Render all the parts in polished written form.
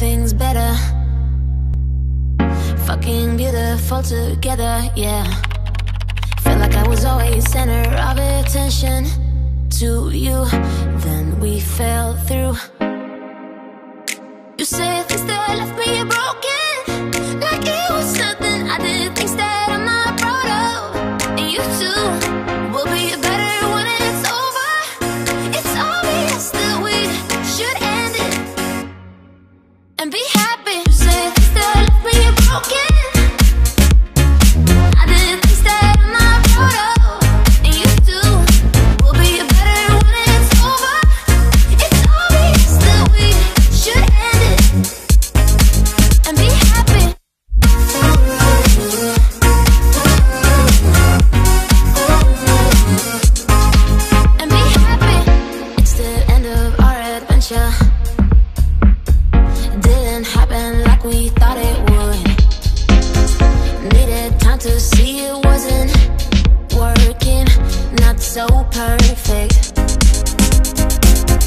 nothing's better. Fucking beautiful together, yeah. Felt like I was always center of attention to you, then we fell through. You said things that left me broken, like it was nothing I did, things that I'm not proud of. And you too will be better when it's over. It's obvious that we should end it and be happy.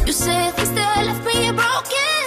You said things that left me broken.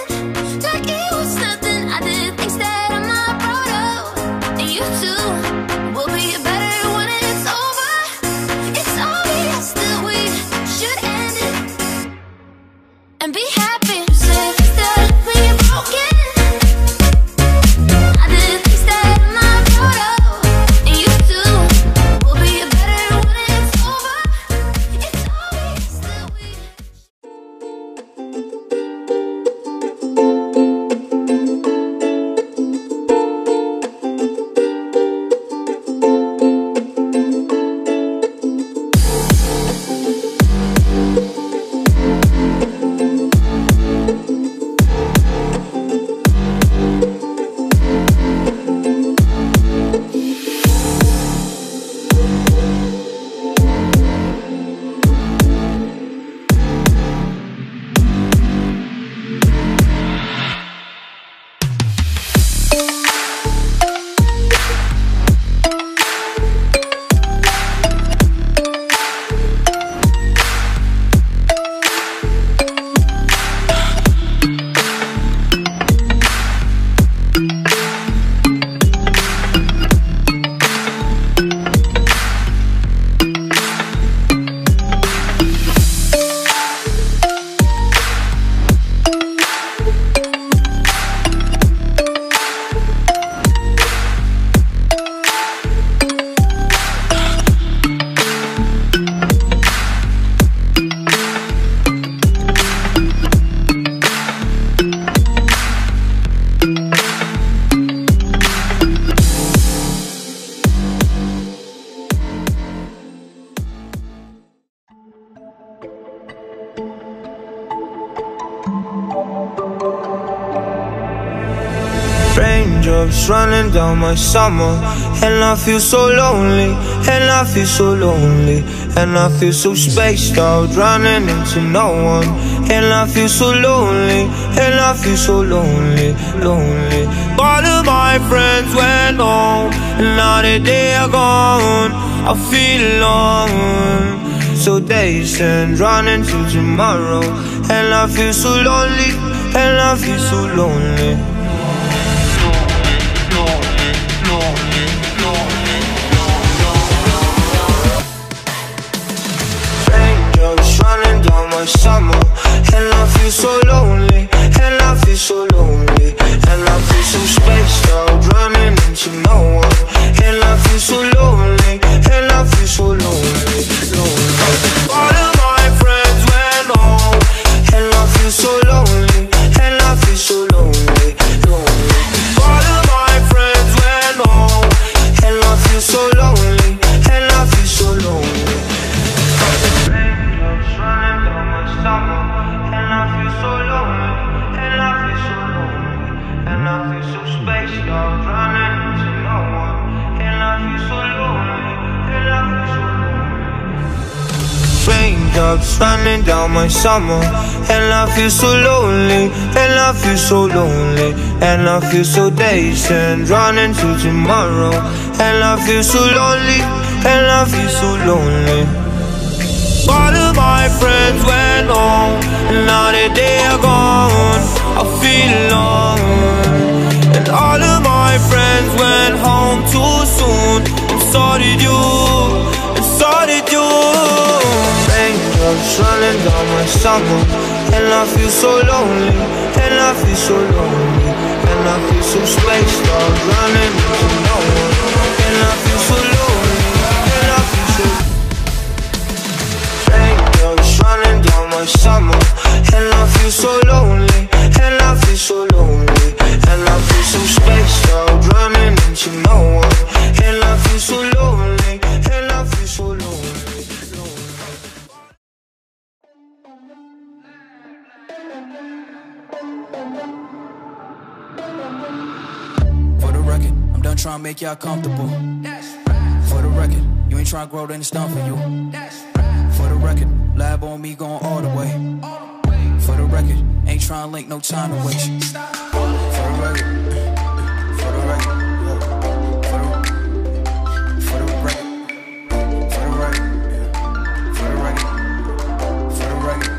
Raindrops running down my summer, and I feel so lonely, and I feel so lonely, and I feel so spaced out, running into no one, and I feel so lonely, and I feel so lonely, lonely. All of my friends went home, and now that they are gone, I feel alone. So days and running to tomorrow, and I feel so lonely, and I feel so lonely. Summer, and I feel so lonely, and I feel so lonely, and I feel so spaced out, running into no one, and I feel so lonely, and I feel so lonely, lonely. All of my friends went home, and I feel so lonely, and I feel so lonely, lonely. All of my friends went home, and I feel so lonely, and I feel so lonely. Raindrops running down my summer, and I feel so lonely, and I feel so lonely, and I feel so dazed and running to tomorrow, and I feel so lonely, and I feel so lonely. All of my friends went home, and now that they are gone, I feel alone. started you, it started you. Raindrops running down my stomach, and I feel so lonely, and I feel so lonely, and I feel so spaced out, running into no one, and I feel so lonely, and I feel so. Raindrops running down my stomach, and I feel so lonely, and I feel so lonely, and I feel so spaced out, running into no one, and I feel so lonely, and I feel so lonely. For the record, I'm done trying to make y'all comfortable. For the record, you ain't trying to grow, then it's done for you. For the record, lab on me going all the way. For the record, ain't trying to link, no time to waste. For the record, for the record, for the record, for the record, for the record, for the record.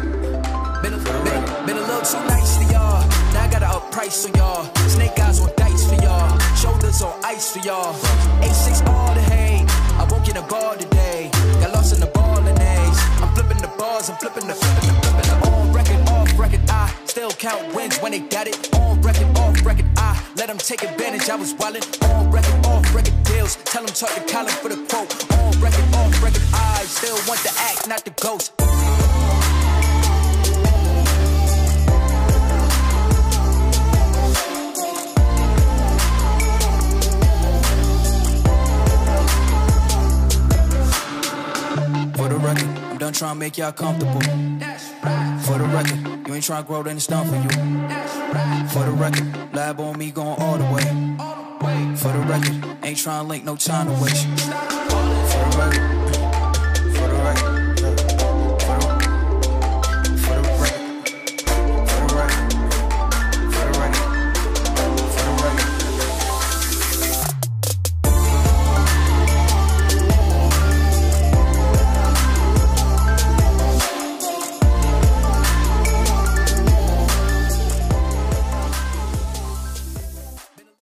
Been a little too nice to y'all. Now I gotta up price on y'all. Snake eyes on dice for y'all. Shoulders on ice for y'all. 8-6 all the hate. I won't get a ball today. Got lost in the ball and A's. I'm flipping the bars, I'm flipping the. On record, off record, I still count wins when they got it. On record, off record, I let them take advantage. I was wildin'. On record, off record deals. Tell them talk to Colin for the quote. On record, off record, I still want the act, not the ghost. I'm trying to make y'all comfortable. For the record, you ain't trying to grow, then it's done for you. For the record, lab on me going all the way. For the record, ain't trying to link, no time to waste. For the record.